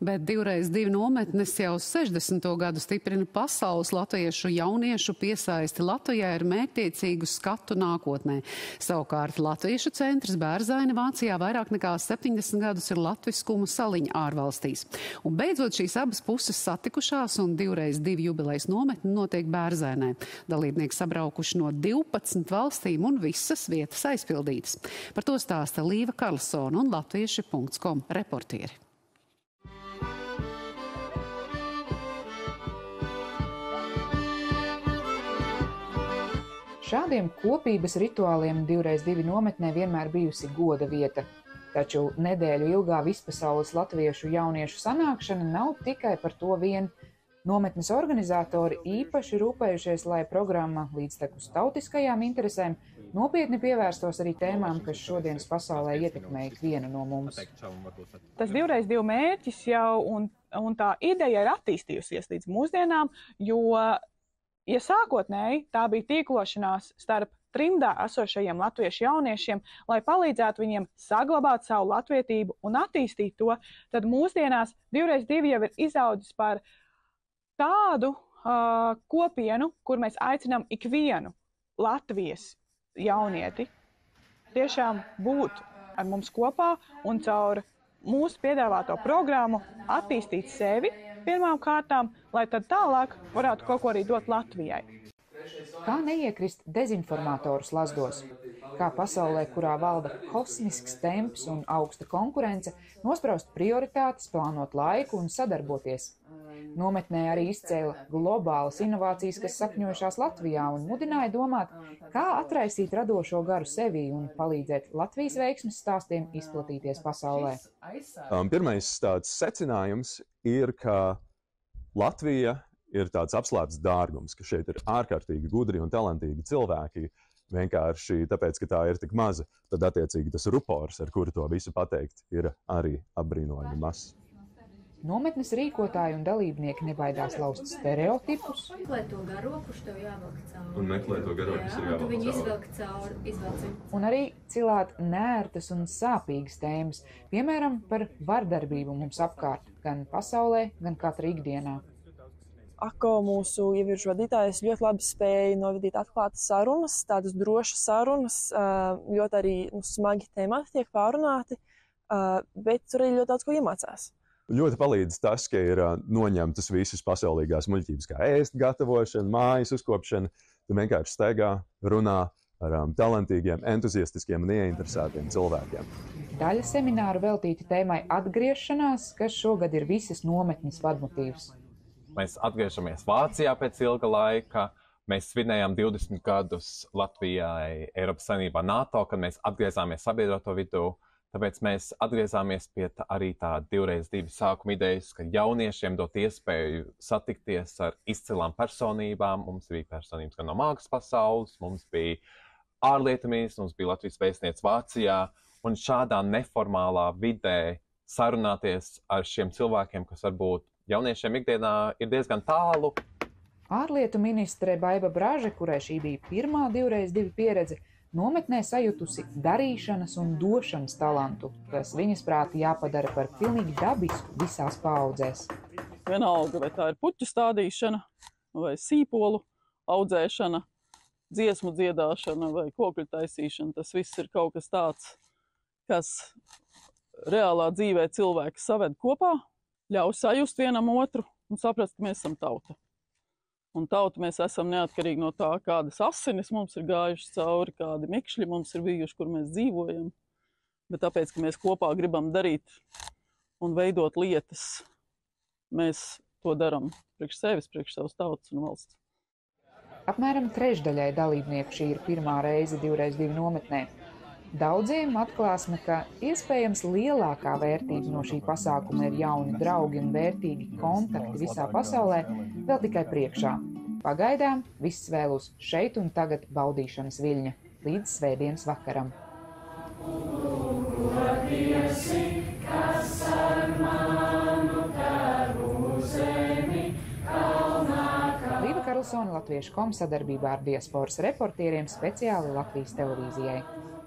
Bet 2x2 nometnes jau 60. gadu stiprina pasaules latviešu jauniešu piesaisti Latvijā ar mērķtiecīgu skatu nākotnē. Savukārt Latviešu centrs Bērzaine Vācijā vairāk nekā 70 gadus ir latviskuma saliņa ārvalstīs. Un beidzot šīs abas puses satikušās un 2x2 jubilejas nometne notiek Bērzainē. Dalībnieki sabraukuši no 12 valstīm un visas vietas aizpildītas. Par to stāsta Līva Karlsona un latvieši.com reportieri. Šādiem kopības rituāliem 2x2 nometnē vienmēr bijusi goda vieta. Taču nedēļu ilgā vispasaules latviešu jauniešu sanākšana nav tikai par to vien. Nometnes organizatori īpaši rūpējušies, lai programma līdztekus tautiskajām interesēm nopietni pievērstos arī tēmām, kas šodienas pasaulē ietekmē ikvienu no mums. Tas 2x2 mērķis jau un tā ideja ir attīstījusies līdz mūsdienām, jo ja sākotnēji tā bija tīklošanās starp trimdā esošajiem latviešu jauniešiem, lai palīdzētu viņiem saglabāt savu latvietību un attīstīt to, tad mūsdienās 2x2 jau ir izaudzis par tādu kopienu, kur mēs aicinām ikvienu Latvijas jaunieti tiešām būt ar mums kopā un caur mūsu piedāvāto programmu attīstīt sevi pirmām kārtām, lai tad tālāk varētu kaut ko arī dot Latvijai. Kā neiekrist dezinformātorus lazdos? Kā pasaulē, kurā valda kosmisks temps un augsta konkurence, nospraust prioritātes, plānot laiku un sadarboties? Nometnē arī izcēla globālas inovācijas, kas sakņojušās Latvijā, un mudināja domāt, kā atraisīt radošo garu sevī un palīdzēt Latvijas veiksmes stāstiem izplatīties pasaulē. Pirmais tāds secinājums ir, ka Latvija ir tāds apslēpts dārgums, ka šeit ir ārkārtīgi gudri un talantīgi cilvēki, vienkārši tāpēc, ka tā ir tik maza, tad attiecīgi tas rupors, ar kuru to visu pateikt, ir arī apbrīnojami mazs. Nometnes rīkotāji un dalībnieki nebaidās laust stereotipus. Meklē to garo, kurš tev jāvelk cauri. Un meklē to garo, kurš tev jāvelk cauri. Izvelk cauri, izvelk cauri. Un arī cilāt nērtas un sāpīgas tēmas, piemēram, par vardarbību mums apkārt, gan pasaulē, gan katra ikdienā. Ako mūsu ieviršu vadītājs ļoti labi spēja novadīt atklātas sarunas, tādas drošas sarunas, ļoti arī smagi temati tiek pārunāti, bet tur arī ļoti daudz ko iemācās. Ļoti palīdz tas, ka ir noņemtas visas pasaulīgās muļķības, kā ēst gatavošana, mājas uzkopšana. Tu vienkārši staigā, runā ar talantīgiem, entuziastiskiem un ieinteresētiem cilvēkiem. Daļa semināru veltīti tēmai atgriešanās, kas šogad ir visas nometnes vadmotīvs. Mēs atgriežamies Vācijā pēc ilga laika. Mēs svinējām 20 gadus Latvijai Eiropas Savienībā NATO, kad mēs atgriezāmies sabiedroto vidū. Tāpēc mēs atgriezāmies pie arī tā 2x2 sākuma idejas, ka jauniešiem dot iespēju satikties ar izcilām personībām. Mums bija personības gan no mākslas pasaules, mums bija ārlietu ministrs, mums bija Latvijas vēstniece Vācijā. Un šādā neformālā vidē sarunāties ar šiem cilvēkiem, kas varbūt jauniešiem ikdienā ir diezgan tālu. Ārlietu ministre Baiba Braža, kurai šī bija pirmā 2x2 pieredze, nometnē sajutusi darīšanas un došanas talantu, kas viņas prāti jāpadara par pilnīgi dabisku visās paudzēs. Vienalga, vai tā ir puķu stādīšana, vai sīpolu audzēšana, dziesmu dziedāšana vai kokļu taisīšana, tas viss ir kaut kas tāds, kas reālā dzīvē cilvēki saved kopā, ļauj sajust vienam otru un saprast, ka mēs esam tauta. Un tauta mēs esam neatkarīgi no tā, kādas asinis mums ir gājušas cauri, kādi mikšļi mums ir bijuši, kur mēs dzīvojam. Bet tāpēc, ka mēs kopā gribam darīt un veidot lietas, mēs to daram priekš sevis, priekš savas tautas un valsts. Apmēram trešdaļai dalībnieku šī ir pirmā reize 2x2 nometnē. Daudziem atklāsme, ka iespējams lielākā vērtība no šī pasākuma ir jauni draugi un vērtīgi kontakti visā pasaulē vēl tikai priekšā. Pagaidām viss vēl uz šeit un tagad baudīšanas viļņa līdz svētdienas vakaram. Līva Karlsona, latvieši.com sadarbībā ar diasporas reportieriem speciāli Latvijas televīzijai.